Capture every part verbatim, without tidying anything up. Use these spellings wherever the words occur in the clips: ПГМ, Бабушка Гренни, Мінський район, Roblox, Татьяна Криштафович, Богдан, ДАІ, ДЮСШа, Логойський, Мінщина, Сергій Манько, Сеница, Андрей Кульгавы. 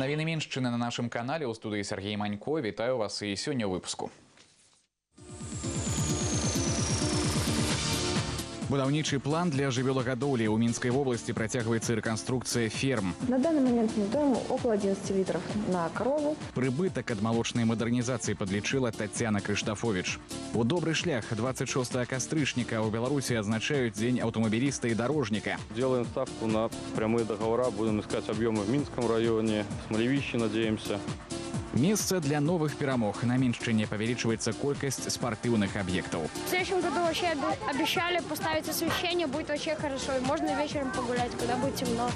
Новини Мінщини на нашому каналі. У студії Сергій Манько. Вітаю вас і сьогодні у випуску. Будаўнічий план для жывёлагадоўлі. У Минской области протягивается реконструкция ферм. На данный момент мы даем около одиннадцати литров на корову. Прибыток от молочной модернизации подлічила Татьяна Криштафович. У добрый шлях двадцать шестого кастрычніка у Беларуси означают День автомобилиста и дорожника. Делаем ставку на прямые договора. Будем искать объемы в Минском районе, в Смолевище, надеемся. Место для новых перемог. На Минщине повеличивается колькость спортивных объектов. В следующем году вообще обещали поставить освещение, будет вообще хорошо. И можно вечером погулять, когда будет темно.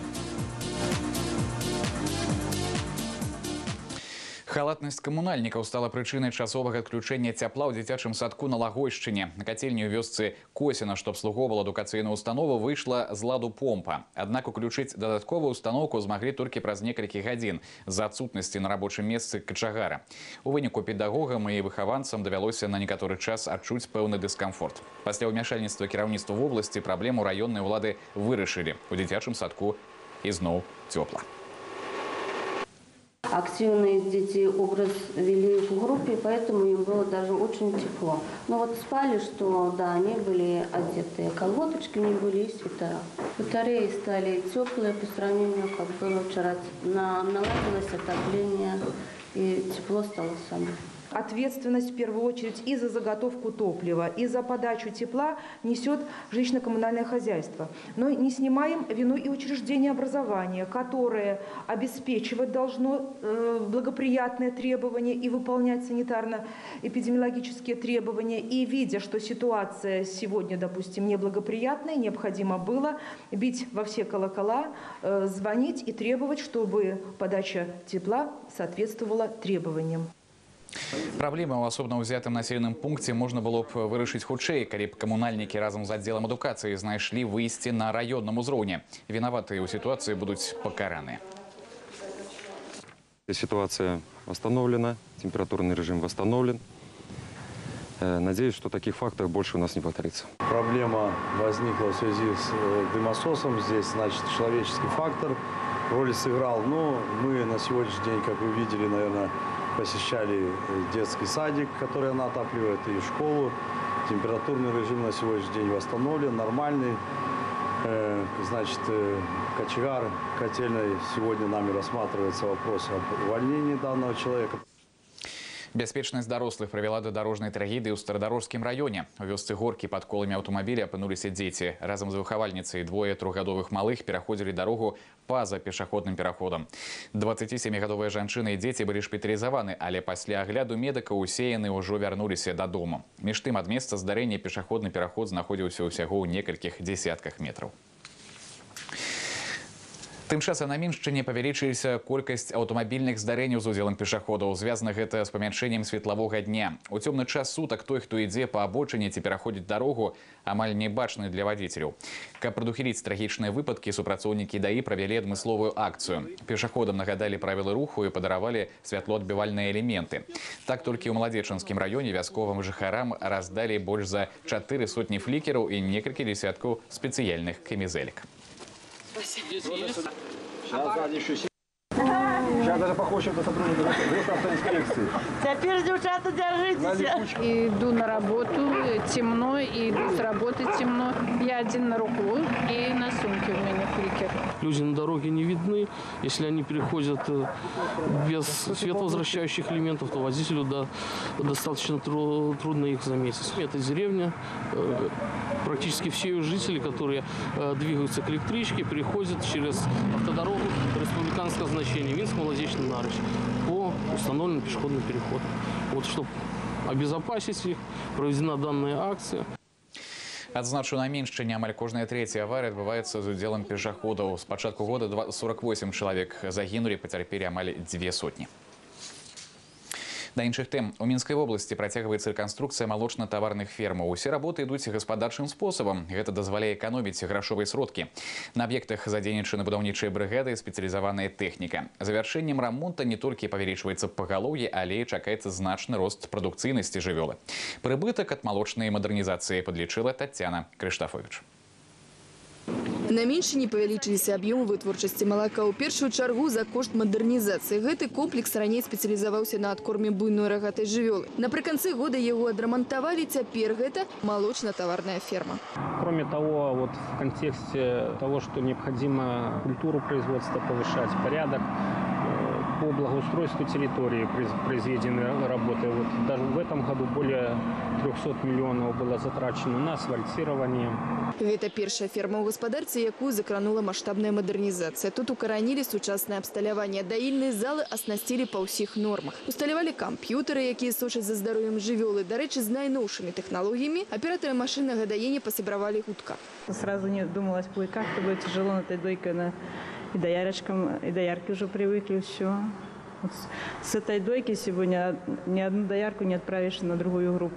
Халатность коммунальников стала причиной часового отключения тепла в детячем садку на Логойщине. На котельню вёсцы Косина, что обслуговывала адукаційную установу, вышла з ладу помпа. Однако уключить додатковую установку смогли только через несколько годин за отсутности на рабочем месте кочагара. У вынику педагогам и выхованцам довелось на некоторый час отчуть певный дискомфорт. После вмешательства керавництва в области проблему районные влады вырашили. У детячем садку изнов тепло. Активные дети образ вели в группе, поэтому им было даже очень тепло. Но вот спали, что да, они были одеты, колготочки не были и свитера. Батареи стали теплые по сравнению, как было вчера. Наладилось отопление и тепло стало само. Ответственность в первую очередь и за заготовку топлива, и за подачу тепла несет жилищно-коммунальное хозяйство. Но не снимаем вину и учреждение образования, которое обеспечивать должно благоприятные требования и выполнять санитарно-эпидемиологические требования. И видя, что ситуация сегодня, допустим, неблагоприятная, необходимо было бить во все колокола, звонить и требовать, чтобы подача тепла соответствовала требованиям. Проблема у особенно взятым населенном пункте можно было бы вырашить худшей, коли б коммунальники разом с отделом адукации знайшли выйти на районном узровне. Виноватые у ситуации будут покараны. Ситуация восстановлена, температурный режим восстановлен. Надеюсь, что таких фактов больше у нас не повторится. Проблема возникла в связи с дымососом. Здесь, значит, человеческий фактор роль сыграл. Но мы на сегодняшний день, как вы видели, наверное, посещали детский садик, который она отапливает, и школу. Температурный режим на сегодняшний день восстановлен, нормальный. Значит, кочегар котельной сегодня нами рассматривается вопрос об увольнении данного человека. Бяспечнасць дарослых прывяла да дарожнай трагедыі ў Старадорожскім раёне. У вёсцы Горкі пад коламі аўтамабіля апынуліся дзеці. Разам з выхавальніцай двое трохгадовых малых пераходзілі дарогу па-за пешаходным пераходам. дваццацісямігадовыя жанчына і дзеці былі шпіталізаваны, але пасля агляду медыка ўсе яны ўжо вярнуліся дадому. Між тым ад месца здарэння пешаходны пераход знаходзіўся ўсяго ў некалькіх дзесятках метраў. Тым часам на Міншчыне павялічылася колькасць аўтамабільных здарэнняў з удзелам пешаходаў. Звязана гэта з памяншэннем светлавога дня. У цёмны час сутак той, хто ідзе па абочыне ці пераходзіць дарогу, амаль не бачны для вадзіцеляў. Каб прадухіліць трагічныя выпадкі, супрацоўнікі ДАІ правялі адмысловую акцыю. Пешаходам нагадалі правілы руху і падаравалі святлоадбівальныя элементы. Так толькі ў Маладзечанскім раёне вясковым жыхарам раздалі больш за чатыры сотні флікераў і некалькі дзесяткаў спецыяльных камізэлек. Сейчас даже похож на сотрудника госавтоинспекции. Теперь, девчата, держитесь. Иду на работу, темно, и иду с работы темно. Я один на руку, и на сумке у меня фликер. Люди на дороге не видны. Если они переходят без световозвращающих элементов, то водителю да, достаточно трудно их заметить. Это деревня. Практически все ее жители, которые двигаются к электричке, переходят через автодорогу республиканского значения Минск-Молодечный Нарыч по установленному пешеходному переходу. Вот, чтобы обезопасить их, проведена данная акция. Адзначу, на Міншчыне амаль кожная трэцяя авария адбываецца з удзелам пешаходаў. З пачатку года сорок восемь чалавек загінулі, пацярпелі амаль дзве сотні. До іншых тем. У Минской области протягивается реконструкция молочно-товарных ферм. Усе работы идут господарчым способом. Это дозволяет экономить грошовые сродки. На объектах задейнічаны будаўнічыя бригады и специализованная техника. Завершением ремонта не только повеличивается поголовье, але и чакается значный рост продукцийности живёлы. Прибыток от молочной модернизации подлічила Татьяна Криштафович. На Мінщині павялічыліся аб'ёмы вытворчасці малака. У першую чаргу за кошт мадэрнізацыі гэты комплекс раней спецыялізаваўся на адкорме буйной рогатай жывёлы. Напрыканцы года его адрамантавалі, цяпер гэта молочно-товарная ферма. Кроме того, вот в контексте того, что необходимо культуру производства повышать, порядок по благоустройству территории произведены работы. Вот даже в этом году более трёхсот миллионов было затрачено на асфальтирование. Гэта першая ферма ў гаспадарцы, якую закранула масштабная мадэрнізацыя. Тут укаранілі сучаснае абсталяванне, даільныя залы аснасцілі па ўсіх нормах. Усталявалі камп'ютары, якія сочаць за здароўем жывёлы. Дарэчы, з найноўшымі тэхналогіямі аператары машыннага даення пасябравалі хутка. Сразу не думалась, как это будет тяжело на той дойке, на... и доярочкам, и доярки уже привыкли, все. Вот с этой дойки сегодня ни одну доярку не отправишь на другую группу.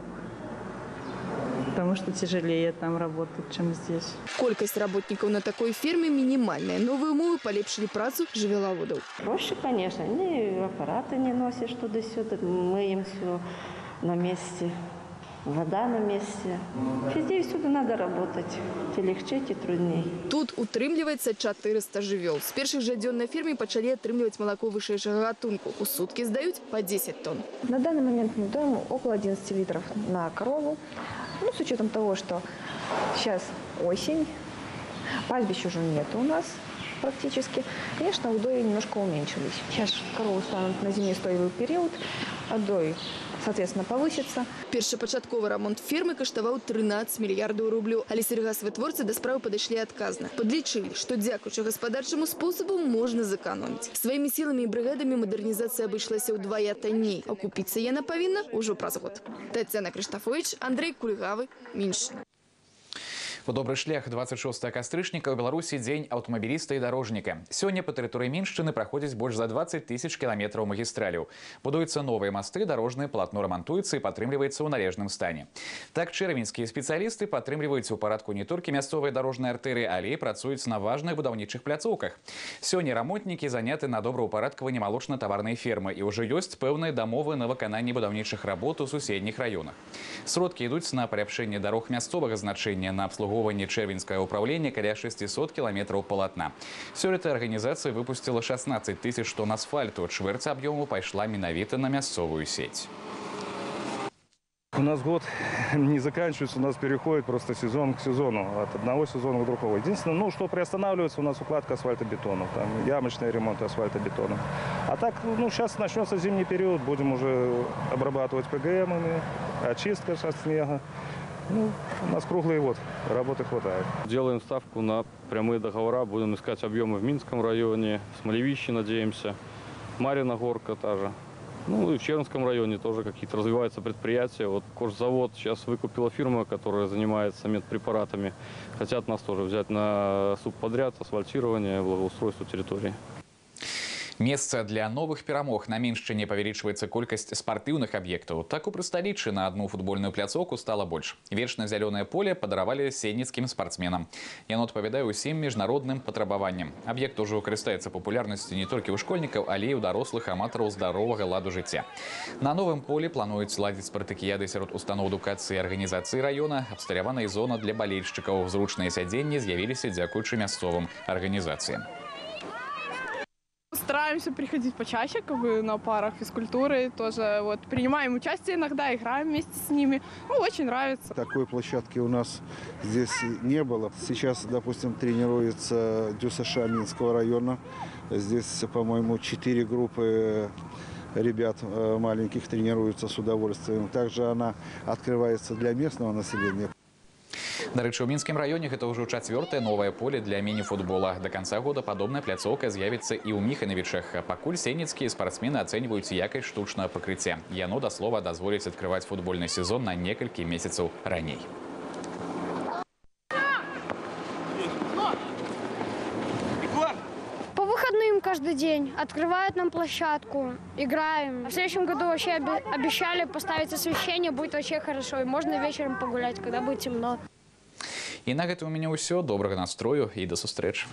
Потому что тяжелее там работать, чем здесь. Колькость работников на такой ферме минимальная. Новые умовы полепшили працу живеловодов. Проще, конечно. Они аппараты не носишь туда-сюда. Мы им все на месте. Вода на месте. Везде и всюду надо работать. И легче, и труднее. Тут утрымливается четыреста живел. С первых же дён на ферме начали отрымливать молоко высшего гатунку. У сутки сдают по десять тонн. На данный момент мы даем около одиннадцати литров на корову. Ну, с учетом того, что сейчас осень, пастбищ уже нет у нас практически. Конечно, удои немножко уменьшились. Сейчас корову станут на зимний период, удои соответственно, повысится. Першапачатковый ремонт фермы коштовал тринадцать миллиардов рублей. Але сельгасвытворцы до справы подошли отказно. Подлечили, что дякуючи господарчему способу можно сэкономить. Своими силами и бригадами модернизация обошлась удвая таней. А купиться яна повинна уже праз год. Татьяна Криштафович, Андрей Кульгавы, Мінщина. У добрый шлях двадцать шестого кастрычніка у Беларусі дзень аўтамабіліста і дарожніка. Сёння па тэрыторыі Міншчыны праходзіць больш за двадцать тысяч кіламетраў магістраляў. Будуюцца новыя масты, дарожнае палатно рамантуецца і падтрымліваецца ў належным стане. Так чэрвеньскія спецыялісты падтрымліваюць у парадку не толькі мясцовыя дарожныя артэрыі, але і працуюць на важных будаўнічых пляцоўках. Сёння рамонтнікі заняты на добраўпарадкаванні малочна-таварнай фермы і ўжо ёсць пэўныя дамовы на выкананне будаўнічых работ у суседніх раёнах. Сродкі ідуць на паляпшэнне дарог мясцовага значэння, на абслугоўванне Чэрвеньское управление каля шестисот километров полотна. Сёлета организация выпустила шестнадцать тысяч тонн асфальту. Чвэрць объема пошла миновито на мясцовую сеть. У нас год не заканчивается, у нас переходит просто сезон к сезону, от одного сезона к другому. Единственное, ну, что приостанавливается, у нас укладка асфальтобетона, там ямочные ремонты асфальтобетона. А так, ну, сейчас начнется зимний период, будем уже обрабатывать ПГМами, очистка от снега. Ну, у нас круглый год, работы хватает. Делаем ставку на прямые договора, будем искать объемы в Минском районе, в Смолевище, надеемся, Марина Горка та же. Ну и в Чернском районе тоже какие-то развиваются предприятия. Вот Кожзавод сейчас выкупила фирма, которая занимается медпрепаратами. Хотят нас тоже взять на субподряд, асфальтирование, благоустройство территории. Месца для новых перамог на Міншчыне павялічваецца колькасць спартыўных аб'ектаў. Так у прысталіччы на одну футбольную пляцоўку стала больш. Вечна-зялёнае поле падаравалі сенецкім спартсменам. Яно адпавядае ўсім міжнародным патрабаванням. Аб'ект ужо карыстаецца папулярнасцю не толькі ў школьнікаў, але і ў дарослых аматараў здаровага ладу жыцця. На новым полі плануюць ладзіць спартакіяды сярод устаноў адукацыі і арганізацыі раёна, абсталяваная зона для балельшчыкаў. Зручныя сядзенні з'явіліся дзякуючы мясцовым арганізацыям. Стараемся приходить почаще, как бы на парах физкультуры тоже. Вот, принимаем участие иногда, играем вместе с ними. Ну, очень нравится. Такой площадки у нас здесь не было. Сейчас, допустим, тренируется ДЮСШа Минского района. Здесь, по-моему, четыре группы ребят маленьких тренируются с удовольствием. Также она открывается для местного населения. Дарэчы, у Мінскім районе это уже четвертое новое поле для мини-футбола. До конца года подобная пляцоўка з'явится и у Міхановічах. Пакуль сенецкие спортсмены оценивают якость штучного покрытия. Яно до слова дозволить открывать футбольный сезон на несколько месяцев ранее. По выходным каждый день открывают нам площадку, играем. В следующем году вообще обещали поставить освещение, будет вообще хорошо. И можно вечером погулять, когда будет темно. И на этом у меня все. Доброго настрою и до встречи.